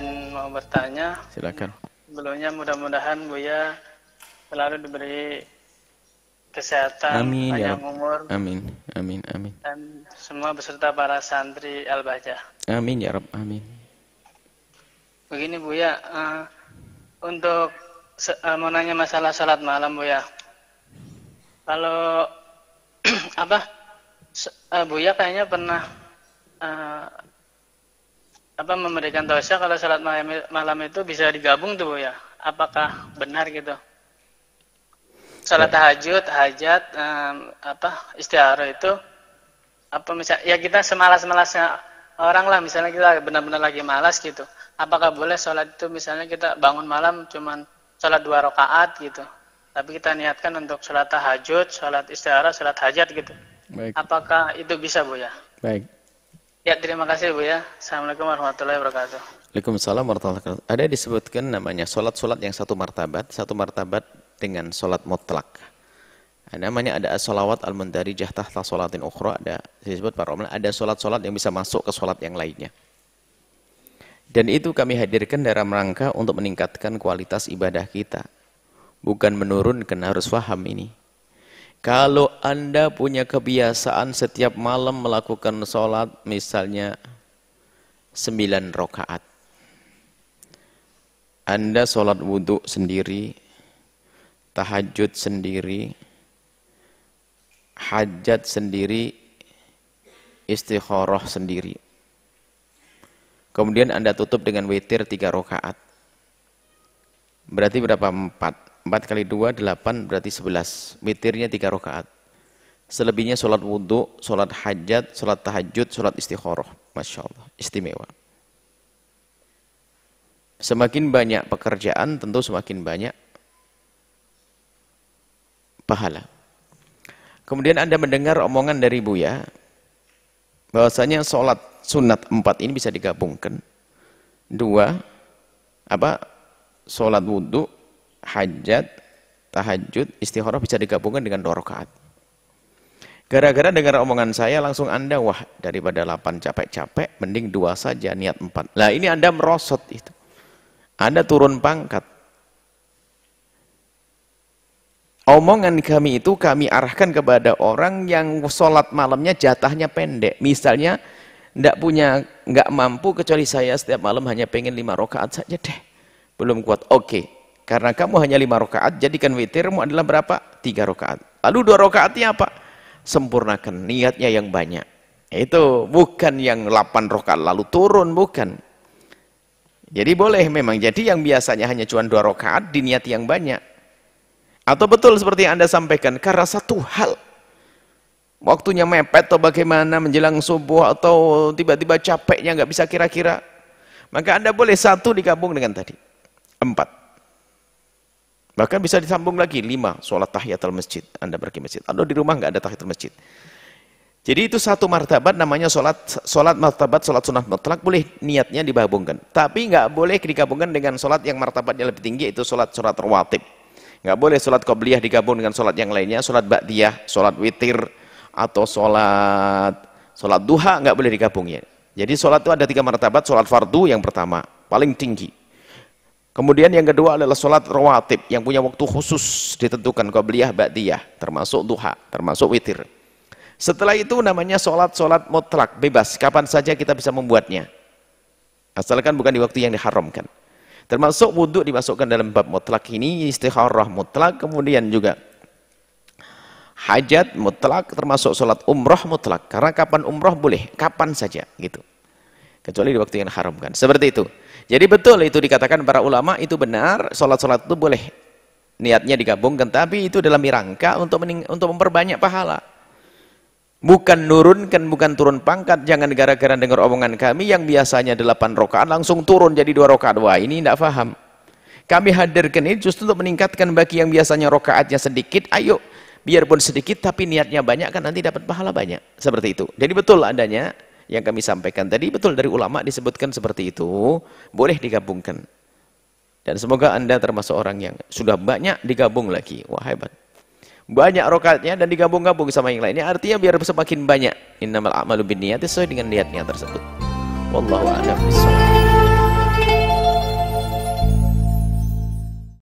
izin mau bertanya. Silakan. Sebelumnya mudah-mudahan Buya selalu diberi kesehatan, amin, panjang ya umur. Amin, amin, amin. Dan semua beserta para santri Al-Bahjah. Amin ya Rabb, amin. Begini Buya, untuk mau nanya masalah salat malam Buya. Kalau Buya kayaknya pernah memberikan tausiah kalau salat malam itu bisa digabung tuh Buya. Apakah benar gitu? Salat tahajud, hajat, istikhara itu misalnya ya kita semalas-malasnya orang lah, misalnya kita benar-benar lagi malas gitu. Apakah boleh sholat itu misalnya kita bangun malam cuman sholat 2 rakaat gitu, tapi kita niatkan untuk sholat tahajud, sholat istihara, sholat hajat gitu. Baik. Apakah itu bisa Buya? Baik. Ya terima kasih Buya. Assalamualaikum warahmatullahi wabarakatuh. Waalaikumsalam warahmatullahi wabarakatuh. Ada disebutkan namanya sholat-sholat yang satu martabat dengan sholat mutlak. Namanya ada as-sholawat al-mundarijah tahta sholatin ukhra, ada disebut para ulama ada sholat-sholat yang bisa masuk ke sholat yang lainnya. Dan itu kami hadirkan dalam rangka untuk meningkatkan kualitas ibadah kita. Bukan menurunkan, harus paham ini. Kalau Anda punya kebiasaan setiap malam melakukan sholat misalnya 9 rakaat. Anda sholat wudhu sendiri, tahajud sendiri, hajat sendiri, istikharah sendiri. Kemudian Anda tutup dengan witir 3 rakaat. Berarti berapa? 4. 4 kali 2, 8, berarti 11. Witirnya 3 rakaat. Selebihnya sholat wudhu, sholat hajat, sholat tahajud, sholat istikharah. Masya Allah, istimewa. Semakin banyak pekerjaan, tentu semakin banyak pahala. Kemudian Anda mendengar omongan dari Buya, bahwasanya sholat sunat 4 ini bisa digabungkan. 2 sholat wudhu, hajat, tahajud, istikharah bisa digabungkan dengan 2 rakaat. Gara-gara dengar omongan saya langsung Anda, wah daripada 8 capek-capek mending 2 saja, niat 4. Nah ini Anda merosot itu. Anda turun pangkat. Omongan kami itu kami arahkan kepada orang yang sholat malamnya jatahnya pendek. Misalnya nggak mampu, kecuali saya setiap malam hanya pengen 5 rakaat saja deh. Belum kuat. Oke, karena kamu hanya 5 rakaat, jadikan witirmu adalah berapa? 3 rakaat. Lalu 2 rakaatnya apa? Sempurnakan niatnya yang banyak. Itu bukan yang 8 rakaat lalu turun, bukan. Jadi boleh memang. Jadi yang biasanya hanya cuma 2 rakaat diniati yang banyak. Atau betul seperti yang Anda sampaikan, karena satu hal, waktunya mepet atau bagaimana menjelang subuh atau tiba-tiba capeknya nggak bisa kira-kira, maka Anda boleh 1 digabung dengan tadi, 4. Bahkan bisa disambung lagi 5, sholat tahiyatul masjid, Anda pergi masjid, atau di rumah nggak ada tahiyatul masjid. Jadi itu satu martabat namanya sholat martabat, sholat sunnah mutlak boleh niatnya digabungkan, tapi nggak boleh digabungkan dengan sholat yang martabatnya lebih tinggi, itu sholat rawatib. Nggak boleh sholat qobliyah digabung dengan sholat yang lainnya, sholat ba'diyah, sholat witir, atau sholat duha, nggak boleh digabungnya. Jadi sholat itu ada 3 martabat, sholat fardu yang pertama, paling tinggi. Kemudian yang kedua adalah sholat rawatib, yang punya waktu khusus ditentukan, qobliyah, ba'diyah, termasuk duha, termasuk witir. Setelah itu namanya sholat mutlak, bebas, kapan saja kita bisa membuatnya. Asalkan bukan di waktu yang diharamkan. Termasuk wudhu dimasukkan dalam bab mutlak ini, istikharah mutlak, kemudian juga hajat mutlak, termasuk sholat umrah mutlak. Karena kapan umrah boleh, kapan saja gitu. Kecuali di waktu yang haramkan. Seperti itu. Jadi betul itu dikatakan para ulama, itu benar, sholat-sholat itu boleh niatnya digabungkan, tapi itu dalam rangka untuk memperbanyak pahala. Bukan nurunkan, bukan turun pangkat. Jangan gara-gara dengar omongan kami yang biasanya 8 rakaat langsung turun jadi 2 rakaat. Wah ini tidak paham. Kami hadirkan ini justru untuk meningkatkan bagi yang biasanya rakaatnya sedikit. Ayo, biarpun sedikit tapi niatnya banyak, kan nanti dapat pahala banyak. Seperti itu. Jadi betul adanya yang kami sampaikan tadi, betul dari ulama disebutkan seperti itu. Boleh digabungkan. Dan semoga Anda termasuk orang yang sudah banyak digabung lagi. Wah hebat. Banyak rakaatnya dan digabung-gabung sama yang lainnya, artinya biar semakin banyak. Innamal a'malu binniyati, sesuai dengan niatnya tersebut. Wallahu a'lam.